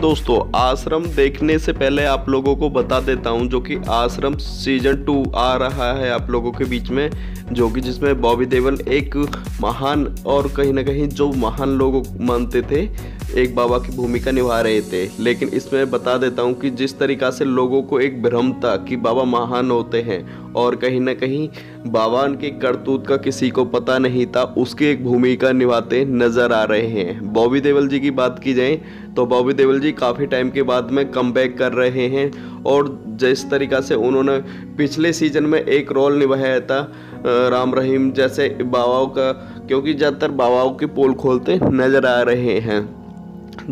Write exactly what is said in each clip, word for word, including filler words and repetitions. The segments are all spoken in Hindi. दोस्तों आश्रम देखने से पहले आप लोगों को बता देता हूं जो कि आश्रम सीजन टू आ रहा है आप लोगों के बीच में, जो कि जिसमें बॉबी देओल एक महान और कहीं ना कहीं जो महान लोग मानते थे एक बाबा की भूमिका निभा रहे थे। लेकिन इसमें बता देता हूं कि जिस तरीका से लोगों को एक भ्रम था कि बाबा महान होते हैं और कहीं ना कहीं बाबा के करतूत का किसी को पता नहीं था, उसकी एक भूमिका निभाते नज़र आ रहे हैं। बॉबी देओल जी की बात की जाए तो बॉबी देओल जी काफ़ी टाइम के बाद में कमबैक कर रहे हैं और जिस तरीका से उन्होंने पिछले सीजन में एक रोल निभाया था राम रहीम जैसे बाबाओं का, क्योंकि ज़्यादातर बाबाओं के पोल खोलते नज़र आ रहे हैं,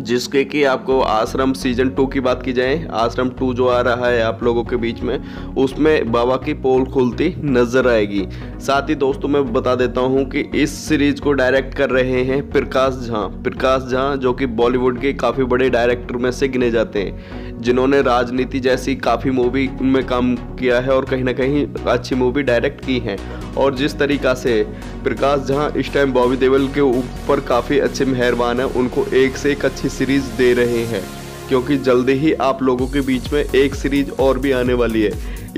जिसके कि आपको आश्रम सीजन टू की बात की जाए, आश्रम टू जो आ रहा है आप लोगों के बीच में, उसमें बाबा की पोल खुलती नजर आएगी। साथ ही दोस्तों मैं बता देता हूं कि इस सीरीज को डायरेक्ट कर रहे हैं प्रकाश झा। प्रकाश झा जो कि बॉलीवुड के काफ़ी बड़े डायरेक्टर में से गिने जाते हैं, जिन्होंने राजनीति जैसी काफ़ी मूवी में काम किया है और कहीं ना कहीं अच्छी मूवी डायरेक्ट की है। और जिस तरीका से प्रकाश झा इस टाइम बॉबी देओल के ऊपर काफ़ी अच्छे मेहरबान है, उनको एक से एक अच्छी सीरीज़ दे रहे हैं, क्योंकि जल्दी ही आप लोगों के बीच में एक सीरीज और भी आने वाली है।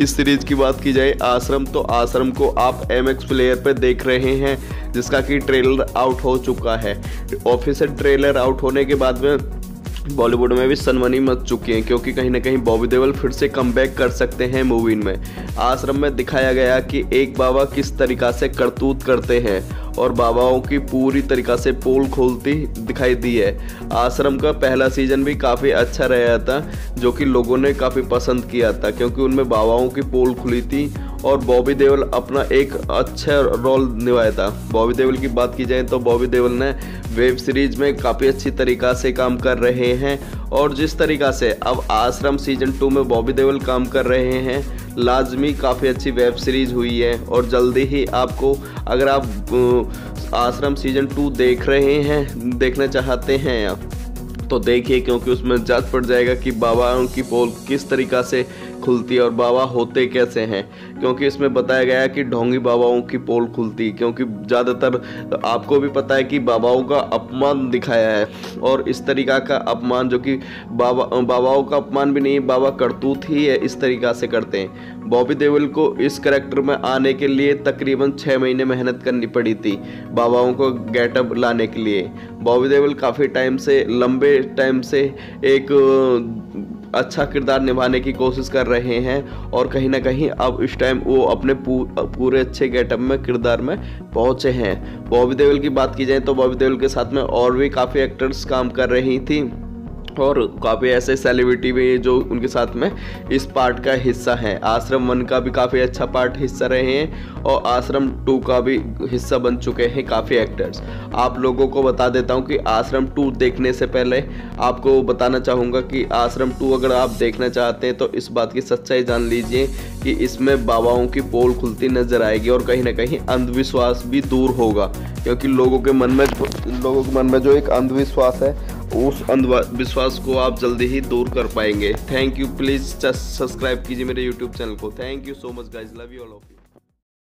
इस सीरीज़ की बात की जाए आश्रम, तो आश्रम को आप एम एक्स प्लेयर पर देख रहे हैं, जिसका कि ट्रेलर आउट हो चुका है। ऑफिशियल ट्रेलर आउट होने के बाद में बॉलीवुड में भी सनमनी मच चुकी है, क्योंकि कहीं ना कहीं बॉबी देओल फिर से कमबैक कर सकते हैं मूवी में। आश्रम में दिखाया गया कि एक बाबा किस तरीका से करतूत करते हैं और बाबाओं की पूरी तरीका से पोल खोलती दिखाई दी है। आश्रम का पहला सीजन भी काफ़ी अच्छा रहा था, जो कि लोगों ने काफ़ी पसंद किया था, क्योंकि उनमें बाबाओं की पोल खुली थी और बॉबी देओल अपना एक अच्छा रोल निभाया था। बॉबी देओल की बात की जाए तो बॉबी देओल ने वेब सीरीज़ में काफ़ी अच्छी तरीक़ा से काम कर रहे हैं और जिस तरीक़ा से अब आश्रम सीजन टू में बॉबी देओल काम कर रहे हैं, लाजमी काफ़ी अच्छी वेब सीरीज़ हुई है। और जल्दी ही आपको, अगर आप आश्रम सीजन टू देख रहे हैं, देखना चाहते हैं आप तो देखिए, क्योंकि उसमें जांच पड़ जाएगा कि बाबा उनकी पोल किस तरीका से खुलती है और बाबा होते कैसे हैं, क्योंकि इसमें बताया गया है कि ढोंगी बाबाओं की पोल खुलती, क्योंकि ज़्यादातर आपको भी पता है कि बाबाओं का अपमान दिखाया है और इस तरीका का अपमान जो कि बाबा बाबाओं का अपमान भी नहीं, बाबा करतूत ही है, इस तरीका से करते हैं। बॉबी देओल को इस करेक्टर में आने के लिए तकरीबन छः महीने मेहनत करनी पड़ी थी बाबाओं को गेटअप लाने के लिए। बॉबी देओल काफ़ी टाइम से, लंबे टाइम से एक अच्छा किरदार निभाने की कोशिश कर रहे हैं और कहीं ना कहीं अब इस टाइम वो अपने पूरे अच्छे गेटअप में, किरदार में पहुंचे हैं। बॉबी देओल की बात की जाए तो बॉबी देओल के साथ में और भी काफ़ी एक्टर्स काम कर रही थी और काफ़ी ऐसे सेलिब्रिटी भी जो उनके साथ में इस पार्ट का हिस्सा हैं। आश्रम वन का भी काफ़ी अच्छा पार्ट हिस्सा रहे हैं और आश्रम टू का भी हिस्सा बन चुके हैं काफ़ी एक्टर्स। आप लोगों को बता देता हूं कि आश्रम टू देखने से पहले आपको बताना चाहूँगा कि आश्रम टू अगर आप देखना चाहते हैं तो इस बात की सच्चाई जान लीजिए कि इसमें बाबाओं की पोल खुलती नज़र आएगी और कहीं ना कहीं अंधविश्वास भी दूर होगा, क्योंकि लोगों के मन में लोगों के मन में जो एक अंधविश्वास है, उस अंधविश्वास को आप जल्दी ही दूर कर पाएंगे। थैंक यू, प्लीज़ सब्सक्राइब कीजिए मेरे यूट्यूब चैनल को। Thank you so much guys, love you all of.